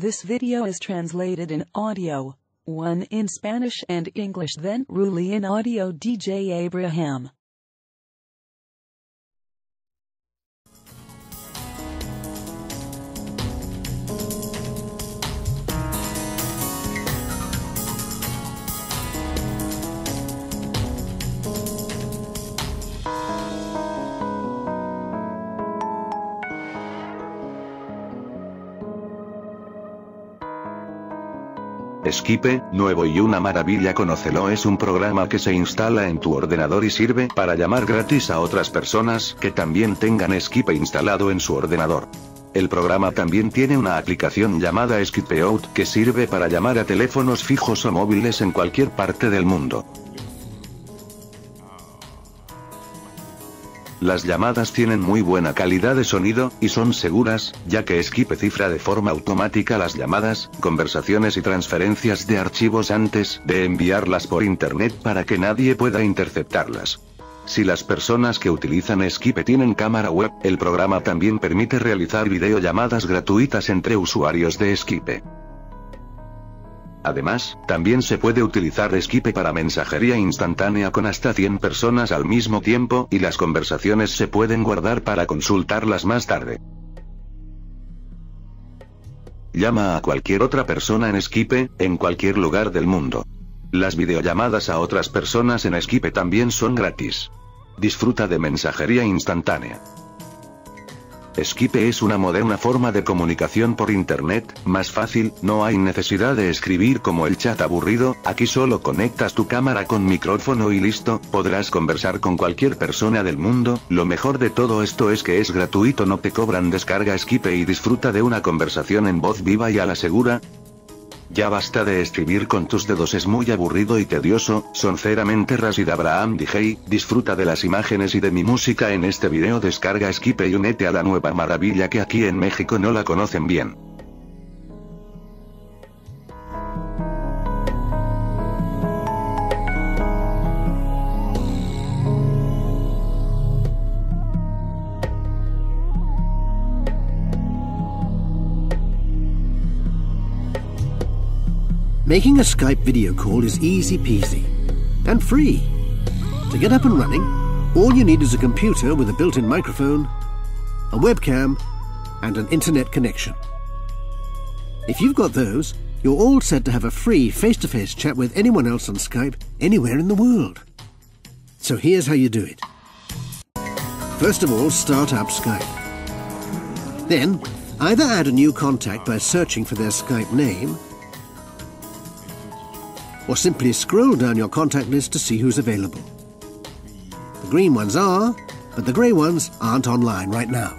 This video is translated in audio, one in Spanish and English, then Ruli in audio. DJ Abraham. Skype, nuevo y una maravilla. Conócelo. Es un programa que se instala en tu ordenador y sirve para llamar gratis a otras personas que también tengan Skype instalado en su ordenador. El programa también tiene una aplicación llamada Skype Out que sirve para llamar a teléfonos fijos o móviles en cualquier parte del mundo. Las llamadas tienen muy buena calidad de sonido, y son seguras, ya que Skype cifra de forma automática las llamadas, conversaciones y transferencias de archivos antes de enviarlas por internet para que nadie pueda interceptarlas. Si las personas que utilizan Skype tienen cámara web, el programa también permite realizar videollamadas gratuitas entre usuarios de Skype. Además, también se puede utilizar Skype para mensajería instantánea con hasta 100 personas al mismo tiempo, y las conversaciones se pueden guardar para consultarlas más tarde. Llama a cualquier otra persona en Skype, en cualquier lugar del mundo. Las videollamadas a otras personas en Skype también son gratis. Disfruta de mensajería instantánea. Skype es una moderna forma de comunicación por internet, más fácil. No hay necesidad de escribir como el chat aburrido. Aquí solo conectas tu cámara con micrófono y listo, podrás conversar con cualquier persona del mundo. Lo mejor de todo esto es que es gratuito, no te cobran. Descarga Skype y disfruta de una conversación en voz viva y a la segura. Ya basta de escribir con tus dedos, es muy aburrido y tedioso. Sinceramente, Rashid Abraham DJ, disfruta de las imágenes y de mi música en este video. Descarga Skype y únete a la nueva maravilla que aquí en México no la conocen bien. Making a Skype video call is easy peasy and free. To get up and running, all you need is a computer with a built-in microphone, a webcam, and an internet connection. If you've got those, you're all set to have a free face-to-face chat with anyone else on Skype anywhere in the world. So here's how you do it. First of all, start up Skype. Then, either add a new contact by searching for their Skype name, or simply scroll down your contact list to see who's available. The green ones are, but the grey ones aren't online right now.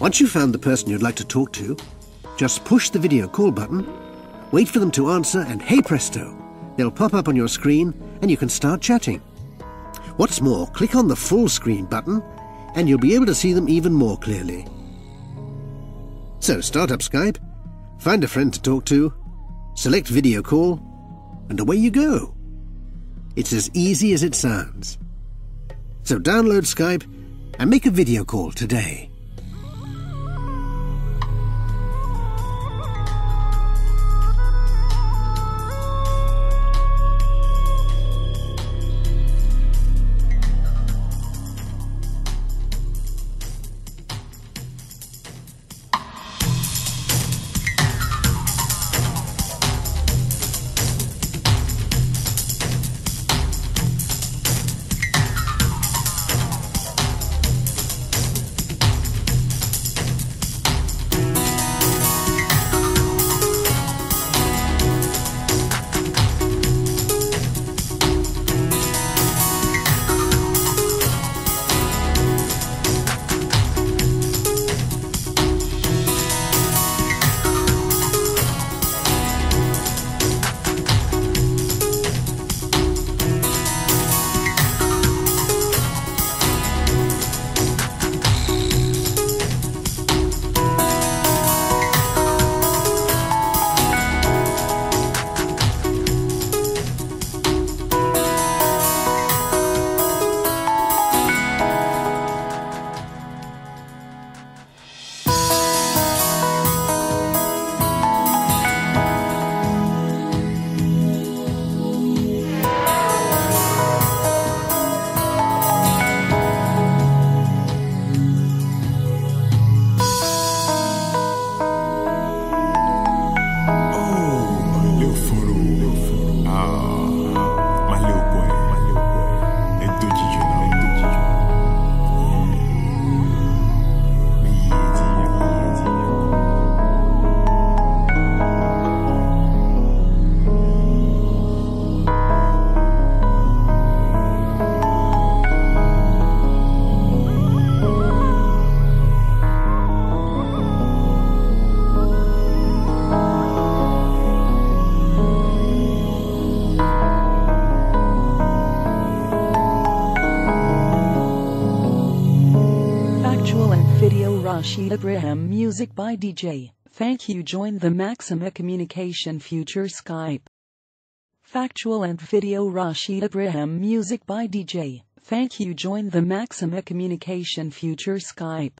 Once you've found the person you'd like to talk to, just push the video call button, wait for them to answer, and hey presto, they'll pop up on your screen and you can start chatting. What's more, click on the full screen button and you'll be able to see them even more clearly. So start up Skype, find a friend to talk to, select video call, and away you go. It's as easy as it sounds. So download Skype and make a video call today. Rashid Abraham, music by DJ. Thank you. Join the Maxima Communication Future Skype. Factual and video. Rashid Abraham, music by DJ. Thank you. Join the Maxima Communication Future Skype.